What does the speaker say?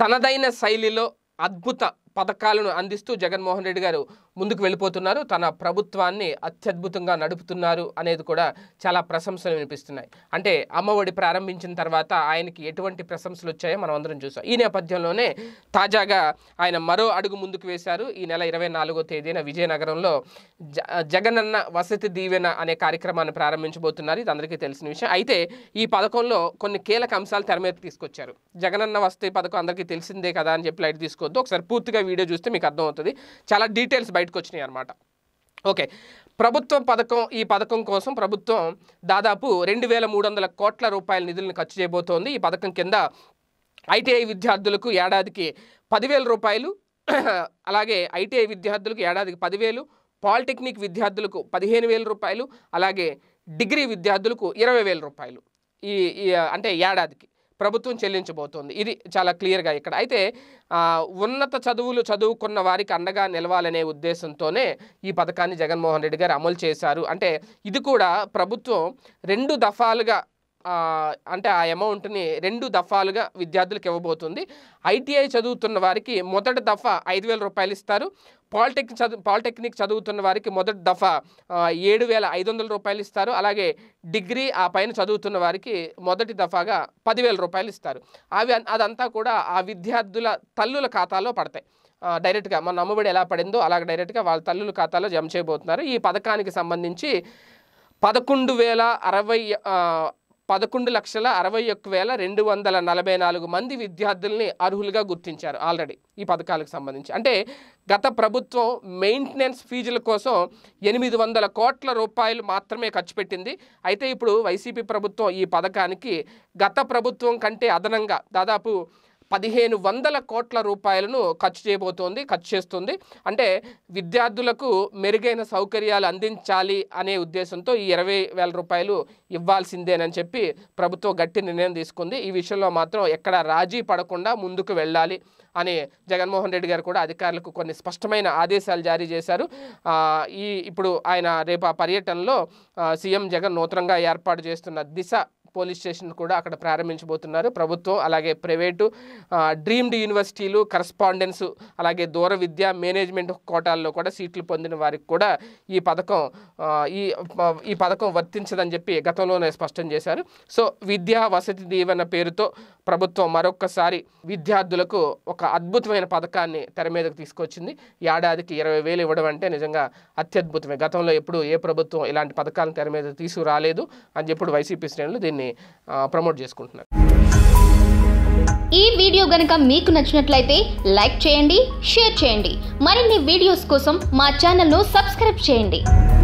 తనదైన శైలిలో అద్భుత పథకాలను అందిస్తూ జగన్మోహన్ రెడ్డి గారు ముందుకు వెళ్ళిపోతున్నారు. తన ప్రభుత్వాన్ని అత్యద్భుతంగా నడుపుతున్నారు అనేది కూడా చాలా ప్రశంసలు వినిపిస్తున్నాయి. అంటే అమ్మఒడి ప్రారంభించిన తర్వాత ఆయనకి ఎటువంటి ప్రశంసలు వచ్చాయో మనం అందరం చూసాం. ఈ నేపథ్యంలోనే తాజాగా ఆయన మరో అడుగు ముందుకు వేశారు. ఈ నెల 24వ తేదీన విజయనగరంలో జగనన్న వసతి దీవెన అనే కార్యక్రమాన్ని ప్రారంభించబోతున్నారు. ఇది అందరికీ తెలిసిన విషయం. అయితే ఈ పథకంలో కొన్ని కీలక అంశాలు తెర మీద తీసుకొచ్చారు. జగనన్న వసతి పథకం అందరికీ తెలిసిందే కదా అని చెప్పి లైట్ తీసుకోవద్దు, ఒకసారి పూర్తిగా వీడియో చూస్తే మీకు అర్థమవుతుంది. చాలా డీటెయిల్స్ బయటకు వచ్చినాయి అన్నమాట. ఓకే, ఈ పథకం కోసం ప్రభుత్వం దాదాపు 2,300 కోట్ల రూపాయల నిధులను ఖర్చు చేయబోతోంది. ఈ పథకం కింద ఐటీఐ విద్యార్థులకు ఏడాదికి 10,000 రూపాయలు, అలాగే ఐటీఐ విద్యార్థులకు ఏడాదికి 10,000, పాలిటెక్నిక్ విద్యార్థులకు 15,000 రూపాయలు, అలాగే డిగ్రీ విద్యార్థులకు 20,000 రూపాయలు అంటే ఏడాదికి ప్రభుత్వం చెల్లించబోతోంది. ఇది చాలా క్లియర్గా ఇక్కడ. అయితే ఉన్నత చదువులు చదువుకున్న వారికి అండగా నిలవాలనే ఉద్దేశంతోనే ఈ పథకాన్ని జగన్మోహన్ రెడ్డి గారు అమలు చేశారు. అంటే ఇది కూడా ప్రభుత్వం 2 దఫాలుగా అంటే ఆ అమౌంట్ని 2 దఫాలుగా విద్యార్థులకు ఇవ్వబోతుంది. ఐటీఐ చదువుతున్న వారికి మొదటి దఫా 5,000 రూపాయలు ఇస్తారు. పాలిటెక్నిక్ చదువుతున్న వారికి మొదటి దఫా 7,500 రూపాయలు ఇస్తారు. అలాగే డిగ్రీ ఆ పైన చదువుతున్న వారికి మొదటి దఫాగా 10,000 రూపాయలు ఇస్తారు. అదంతా కూడా ఆ విద్యార్థుల తల్లుల ఖాతాలో పడతాయి డైరెక్ట్గా. మన అమ్మఒడి ఎలా పడిందో అలాగే డైరెక్ట్గా వాళ్ళ తల్లుల ఖాతాలో జమ చేయబోతున్నారు. ఈ పథకానికి సంబంధించి 11,61,244 మంది విద్యార్థుల్ని అర్హులుగా గుర్తించారు ఆల్రెడీ ఈ పథకాలకు సంబంధించి. అంటే గత ప్రభుత్వం మెయింటెనెన్స్ ఫీజుల కోసం 800 కోట్ల రూపాయలు మాత్రమే ఖర్చు పెట్టింది. అయితే ఇప్పుడు వైసీపీ ప్రభుత్వం ఈ పథకానికి గత ప్రభుత్వం కంటే అదనంగా దాదాపు 1,500 కోట్ల రూపాయలను ఖర్చు చేస్తుంది. అంటే విద్యార్థులకు మెరుగైన సౌకర్యాలు అందించాలి అనే ఉద్దేశంతో ఈ 20,000 రూపాయలు ఇవ్వాల్సిందేనని చెప్పి ప్రభుత్వం గట్టి నిర్ణయం తీసుకుంది. ఈ విషయంలో మాత్రం ఎక్కడ రాజీ పడకుండా ముందుకు వెళ్ళాలి అని జగన్మోహన్ రెడ్డి గారు కూడా అధికారులకు కొన్ని స్పష్టమైన ఆదేశాలు జారీ చేశారు. ఇప్పుడు ఆయన రేపు ఆ పర్యటనలో సీఎం జగన్ నూతనంగా ఏర్పాటు చేస్తున్న దిశ పోలీస్ స్టేషన్ కూడా అక్కడ ప్రారంభించబోతున్నారు. ప్రభుత్వం అలాగే ప్రైవేటు డ్రీమ్డ్ యూనివర్సిటీలు, కరస్పాండెన్స్, అలాగే దూర విద్య, మేనేజ్మెంట్ కోటాల్లో కూడా సీట్లు పొందిన వారికి కూడా ఈ పథకం వర్తించదని చెప్పి గతంలోనే స్పష్టం చేశారు. సో విద్యా వసతి దీవెన పేరుతో ప్రభుత్వం మరొకసారి విద్యార్థులకు ఒక అద్భుతమైన పథకాన్ని తెర మీదకు తీసుకొచ్చింది. ఏడాదికి 20,000 ఇవ్వడం అంటే నిజంగా అత్యద్భుతమే. గతంలో ఎప్పుడు ఏ ప్రభుత్వం ఇలాంటి పథకాలను తెర మీద తీసుకురాలేదు అని చెప్పి వైసీపీ శ్రేణులు దీన్ని ప్రమోట్ చేసుకుంటున్నారు. ఈ వీడియో గనుక మీకు నచ్చినట్లయితే లైక్ చేయండి, షేర్ చేయండి. మరిన్ని వీడియోస్ కోసం మా ఛానల్ను సబ్స్క్రైబ్ చేయండి.